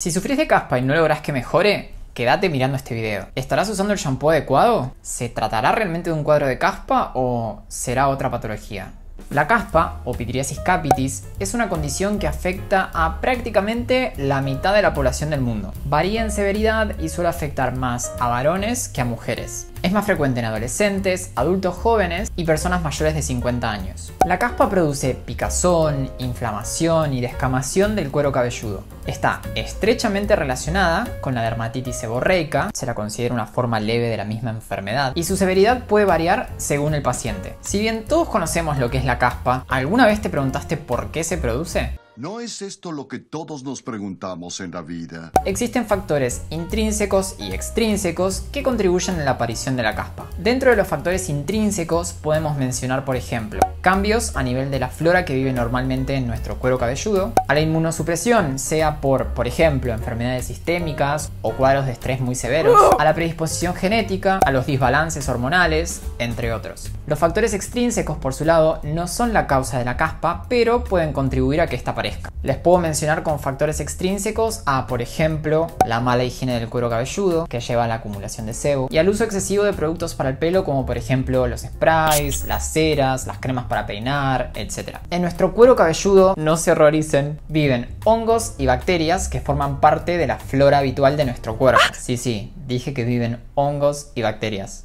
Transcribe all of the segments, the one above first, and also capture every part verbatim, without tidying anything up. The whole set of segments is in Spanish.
Si sufrís de caspa y no lográs que mejore, quédate mirando este video. ¿Estarás usando el shampoo adecuado? ¿Se tratará realmente de un cuadro de caspa o será otra patología? La caspa, o pitriasis capitis, es una condición que afecta a prácticamente la mitad de la población del mundo. Varía en severidad y suele afectar más a varones que a mujeres. Es más frecuente en adolescentes, adultos jóvenes y personas mayores de cincuenta años. La caspa produce picazón, inflamación y descamación del cuero cabelludo. Está estrechamente relacionada con la dermatitis seborreica, se la considera una forma leve de la misma enfermedad, y su severidad puede variar según el paciente. Si bien todos conocemos lo que es la caspa, ¿alguna vez te preguntaste por qué se produce? ¿No es esto lo que todos nos preguntamos en la vida? Existen factores intrínsecos y extrínsecos que contribuyen a la aparición de la caspa. Dentro de los factores intrínsecos podemos mencionar, por ejemplo, cambios a nivel de la flora que vive normalmente en nuestro cuero cabelludo, a la inmunosupresión, sea por, por ejemplo, enfermedades sistémicas o cuadros de estrés muy severos, a la predisposición genética, a los desbalances hormonales, entre otros. Los factores extrínsecos, por su lado, no son la causa de la caspa, pero pueden contribuir a que esta aparezca. Les puedo mencionar con factores extrínsecos a, por ejemplo, la mala higiene del cuero cabelludo, que lleva a la acumulación de sebo, y al uso excesivo de productos para el pelo, como por ejemplo los sprays, las ceras, las cremas para peinar, etcétera. En nuestro cuero cabelludo, no se horroricen, viven hongos y bacterias que forman parte de la flora habitual de nuestro cuerpo. Sí, sí, dije que viven hongos y bacterias.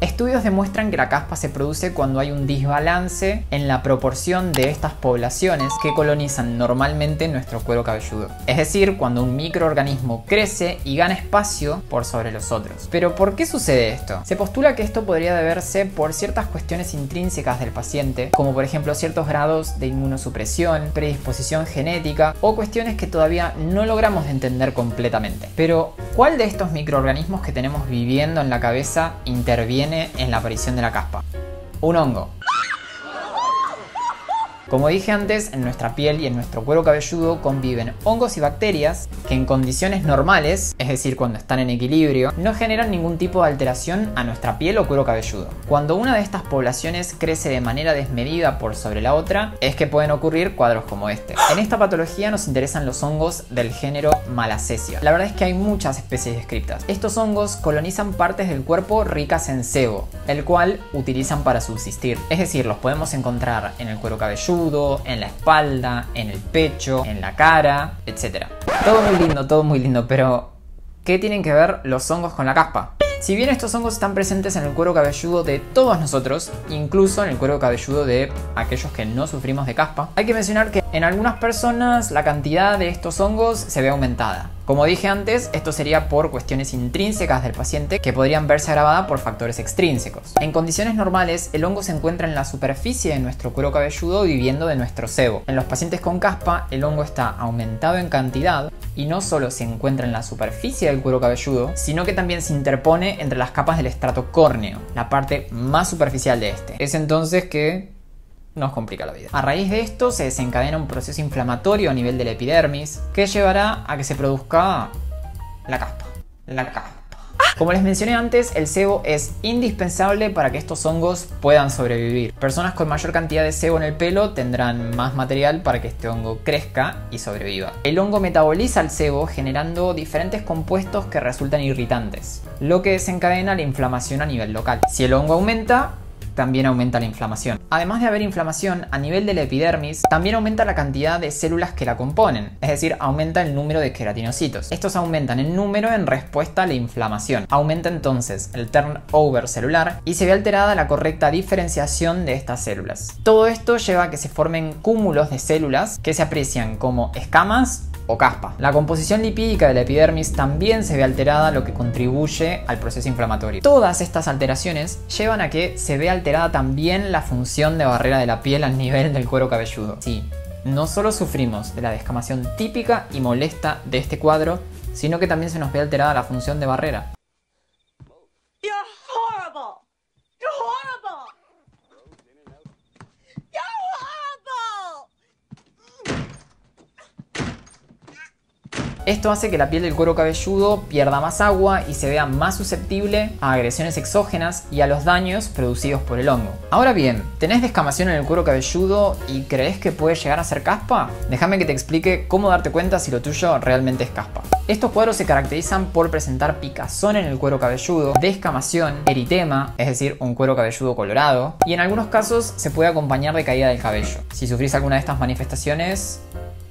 Estudios demuestran que la caspa se produce cuando hay un desbalance en la proporción de estas poblaciones que colonizan normalmente nuestro cuero cabelludo. Es decir, cuando un microorganismo crece y gana espacio por sobre los otros. Pero ¿por qué sucede esto? Se postula que esto podría deberse por ciertas cuestiones intrínsecas del paciente, como por ejemplo ciertos grados de inmunosupresión, predisposición genética o cuestiones que todavía no logramos entender completamente. Pero ¿cuál de estos microorganismos que tenemos viviendo en la cabeza interviene en la aparición de la caspa? Un hongo. Como dije antes, en nuestra piel y en nuestro cuero cabelludo conviven hongos y bacterias que en condiciones normales, es decir, cuando están en equilibrio, no generan ningún tipo de alteración a nuestra piel o cuero cabelludo. Cuando una de estas poblaciones crece de manera desmedida por sobre la otra, es que pueden ocurrir cuadros como este. En esta patología nos interesan los hongos del género Malassezia. La verdad es que hay muchas especies descritas. Estos hongos colonizan partes del cuerpo ricas en sebo, el cual utilizan para subsistir. Es decir, los podemos encontrar en el cuero cabelludo, en la espalda, en el pecho, en la cara, etcétera. Todo muy lindo, todo muy lindo, pero ¿qué tienen que ver los hongos con la caspa? Si bien estos hongos están presentes en el cuero cabelludo de todos nosotros, incluso en el cuero cabelludo de aquellos que no sufrimos de caspa, hay que mencionar que en algunas personas la cantidad de estos hongos se ve aumentada. Como dije antes, esto sería por cuestiones intrínsecas del paciente que podrían verse agravada por factores extrínsecos. En condiciones normales, el hongo se encuentra en la superficie de nuestro cuero cabelludo viviendo de nuestro sebo. En los pacientes con caspa, el hongo está aumentado en cantidad y no solo se encuentra en la superficie del cuero cabelludo, sino que también se interpone entre las capas del estrato córneo, la parte más superficial de este. Es entonces que nos complica la vida. A raíz de esto se desencadena un proceso inflamatorio a nivel de la epidermis que llevará a que se produzca la caspa. La caspa. Como les mencioné antes, el sebo es indispensable para que estos hongos puedan sobrevivir. Personas con mayor cantidad de sebo en el pelo tendrán más material para que este hongo crezca y sobreviva. El hongo metaboliza el sebo generando diferentes compuestos que resultan irritantes, lo que desencadena la inflamación a nivel local. Si el hongo aumenta, también aumenta la inflamación. Además de haber inflamación a nivel de la epidermis, también aumenta la cantidad de células que la componen, es decir, aumenta el número de queratinocitos. Estos aumentan en número en respuesta a la inflamación. Aumenta entonces el turnover celular y se ve alterada la correcta diferenciación de estas células. Todo esto lleva a que se formen cúmulos de células que se aprecian como escamas o caspa. La composición lipídica de la epidermis también se ve alterada, lo que contribuye al proceso inflamatorio. Todas estas alteraciones llevan a que se vea alterada también la función de barrera de la piel al nivel del cuero cabelludo. Sí, no solo sufrimos de la descamación típica y molesta de este cuadro, sino que también se nos ve alterada la función de barrera. Esto hace que la piel del cuero cabelludo pierda más agua y se vea más susceptible a agresiones exógenas y a los daños producidos por el hongo. Ahora bien, ¿tenés descamación en el cuero cabelludo y crees que puede llegar a ser caspa? Déjame que te explique cómo darte cuenta si lo tuyo realmente es caspa. Estos cuadros se caracterizan por presentar picazón en el cuero cabelludo, descamación, eritema, es decir, un cuero cabelludo colorado, y en algunos casos se puede acompañar de caída del cabello. Si sufrís alguna de estas manifestaciones,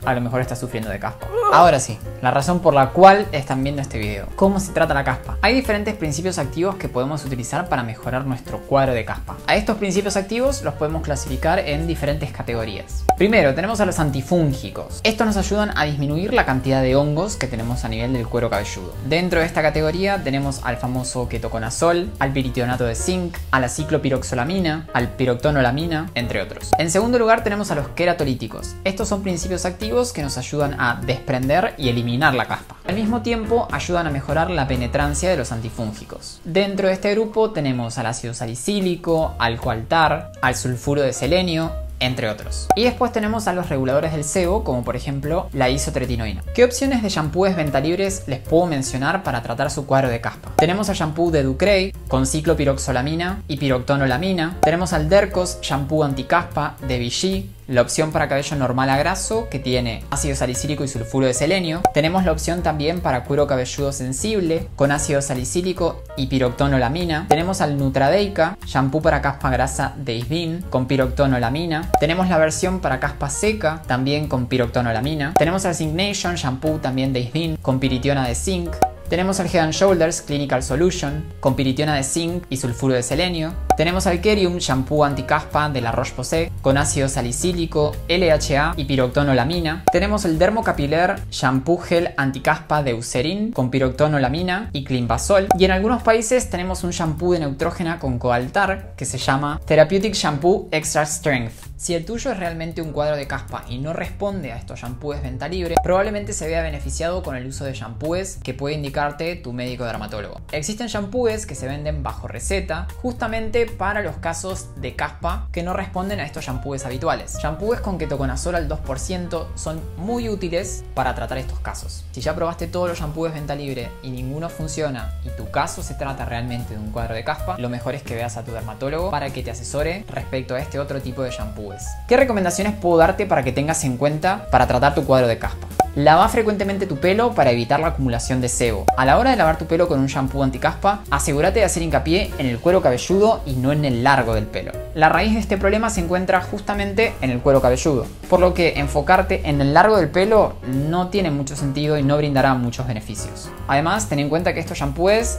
a lo mejor estás sufriendo de caspa. Ahora sí, la razón por la cual están viendo este video. ¿Cómo se trata la caspa? Hay diferentes principios activos que podemos utilizar para mejorar nuestro cuadro de caspa. A estos principios activos los podemos clasificar en diferentes categorías. Primero, tenemos a los antifúngicos. Estos nos ayudan a disminuir la cantidad de hongos que tenemos a nivel del cuero cabelludo. Dentro de esta categoría tenemos al famoso ketoconazol, al piritionato de zinc, a la ciclopiroxolamina, al piroctonolamina, entre otros. En segundo lugar, tenemos a los queratolíticos. Estos son principios activos que nos ayudan a desprender y eliminar la caspa. Al mismo tiempo ayudan a mejorar la penetrancia de los antifúngicos. Dentro de este grupo tenemos al ácido salicílico, al coaltar, al sulfuro de selenio, entre otros. Y después tenemos a los reguladores del sebo, como por ejemplo la isotretinoína. ¿Qué opciones de shampoos ventalibres les puedo mencionar para tratar su cuadro de caspa? Tenemos al shampoo de Ducrey con ciclopiroxolamina y piroctonolamina. Tenemos al Dercos, shampoo anticaspa de Vichy, la opción para cabello normal a graso que tiene ácido salicílico y sulfuro de selenio. Tenemos la opción también para cuero cabelludo sensible con ácido salicílico y piroctonolamina. Tenemos al Nutradeica, shampoo para caspa grasa de Isdin con piroctonolamina. Tenemos la versión para caspa seca también con piroctonolamina. Tenemos al Zignation, shampoo también de Isdin con piritiona de zinc. Tenemos al Head and Shoulders Clinical Solution con piritiona de zinc y sulfuro de selenio. Tenemos al Kerium, shampoo anticaspa de La Roche Posay con ácido salicílico, L H A y piroctonolamina. Tenemos el Dermocapillar, shampoo gel anticaspa de Eucerin con piroctonolamina y climbazol. Y en algunos países tenemos un shampoo de Neutrógena con coaltar que se llama Therapeutic Shampoo Extra Strength. Si el tuyo es realmente un cuadro de caspa y no responde a estos shampoos venta libre, probablemente se vea beneficiado con el uso de shampoos que puede indicarte tu médico dermatólogo. Existen shampoos que se venden bajo receta justamente para los casos de caspa que no responden a estos shampoos habituales. Shampoos con ketoconazol al dos por ciento son muy útiles para tratar estos casos. Si ya probaste todos los shampoos venta libre y ninguno funciona y tu caso se trata realmente de un cuadro de caspa, lo mejor es que veas a tu dermatólogo para que te asesore respecto a este otro tipo de shampoo. ¿Qué recomendaciones puedo darte para que tengas en cuenta para tratar tu cuadro de caspa? Lava frecuentemente tu pelo para evitar la acumulación de sebo. A la hora de lavar tu pelo con un shampoo anticaspa, asegúrate de hacer hincapié en el cuero cabelludo y no en el largo del pelo. La raíz de este problema se encuentra justamente en el cuero cabelludo, por lo que enfocarte en el largo del pelo no tiene mucho sentido y no brindará muchos beneficios. Además, ten en cuenta que estos shampoos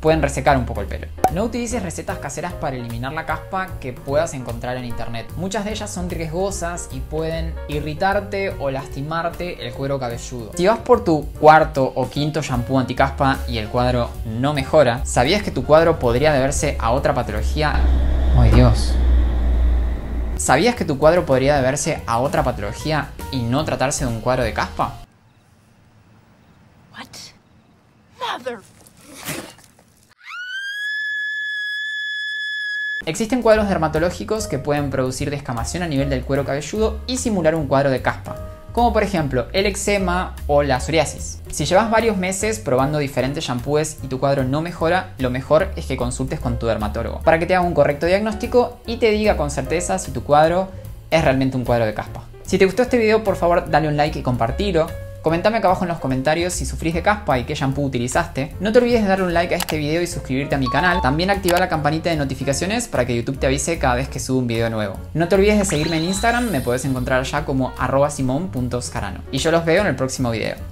pueden resecar un poco el pelo. No utilices recetas caseras para eliminar la caspa que puedas encontrar en internet. Muchas de ellas son riesgosas y pueden irritarte o lastimarte el cuero cabelludo. Si vas por tu cuarto o quinto shampoo anticaspa y el cuadro no mejora, ¿sabías que tu cuadro podría deberse a otra patología? ¡Ay, Dios! ¿Sabías que tu cuadro podría deberse a otra patología y no tratarse de un cuadro de caspa? ¿Qué? Existen cuadros dermatológicos que pueden producir descamación a nivel del cuero cabelludo y simular un cuadro de caspa, como por ejemplo el eczema o la psoriasis. Si llevas varios meses probando diferentes shampoos y tu cuadro no mejora, lo mejor es que consultes con tu dermatólogo para que te haga un correcto diagnóstico y te diga con certeza si tu cuadro es realmente un cuadro de caspa. Si te gustó este video, por favor dale un like y compartilo. Comentame acá abajo en los comentarios si sufrís de caspa y qué shampoo utilizaste. No te olvides de darle un like a este video y suscribirte a mi canal. También activa la campanita de notificaciones para que YouTube te avise cada vez que subo un video nuevo. No te olvides de seguirme en Instagram, me podés encontrar allá como arroba simon punto scarano. Y yo los veo en el próximo video.